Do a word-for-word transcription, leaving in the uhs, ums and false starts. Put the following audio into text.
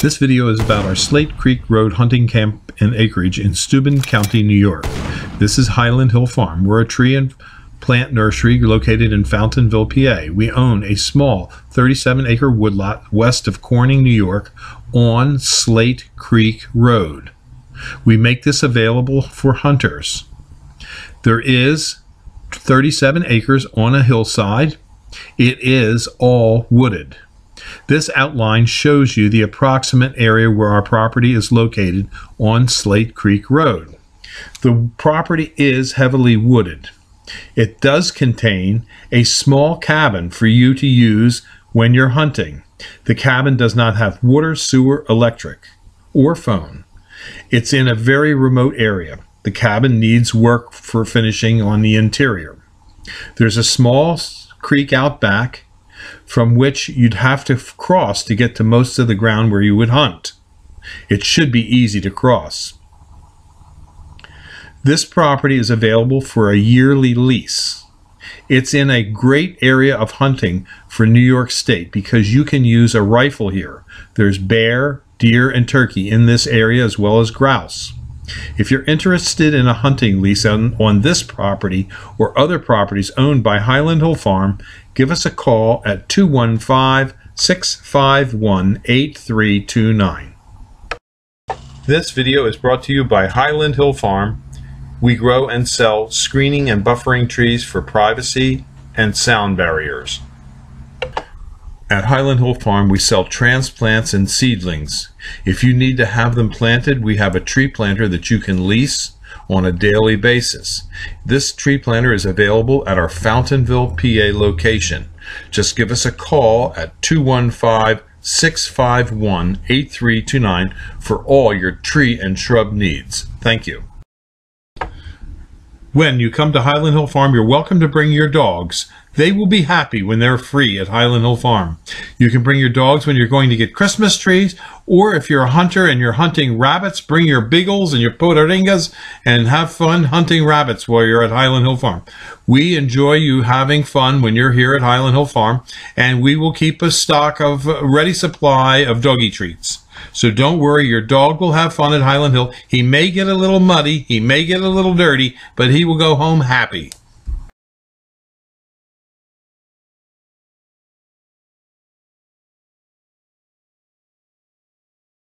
This video is about our Slate Creek Road hunting camp and acreage in Steuben County, New York. This is Highland Hill Farm. We're a tree and plant nursery located in Fountainville, P A. We own a small thirty-seven acre woodlot west of Corning, New York on Slate Creek Road. We make this available for hunters. There is thirty-seven acres on a hillside. It is all wooded. This outline shows you the approximate area where our property is located on Slate Creek Road. The property is heavily wooded. It does contain a small cabin for you to use when you're hunting. The cabin does not have water, sewer, electric, or phone. It's in a very remote area. The cabin needs work for finishing on the interior. There's a small creek out back from which you'd have to cross to get to most of the ground where you would hunt. It should be easy to cross. This property is available for a yearly lease. It's in a great area of hunting for New York State because you can use a rifle here. There's bear, deer, and turkey in this area as well as grouse. If you're interested in a hunting lease on, on this property or other properties owned by Highland Hill Farm, give us a call at two one five, six five one, eight three two nine. This video is brought to you by Highland Hill Farm. We grow and sell screening and buffering trees for privacy and sound barriers. At Highland Hill Farm, we sell transplants and seedlings. If you need to have them planted, we have a tree planter that you can lease on a daily basis. This tree planter is available at our Fountainville, P A location. Just give us a call at two one five, six five one, eight three two nine for all your tree and shrub needs. Thank you. When you come to Highland Hill Farm, you're welcome to bring your dogs. They will be happy when they're free at Highland Hill Farm. You can bring your dogs when you're going to get Christmas trees, or if you're a hunter and you're hunting rabbits, bring your beagles and your podaringas and have fun hunting rabbits while you're at Highland Hill Farm. We enjoy you having fun when you're here at Highland Hill Farm, and we will keep a stock of a ready supply of doggy treats. So don't worry, your dog will have fun at Highland Hill. He may get a little muddy, he may get a little dirty, but he will go home happy.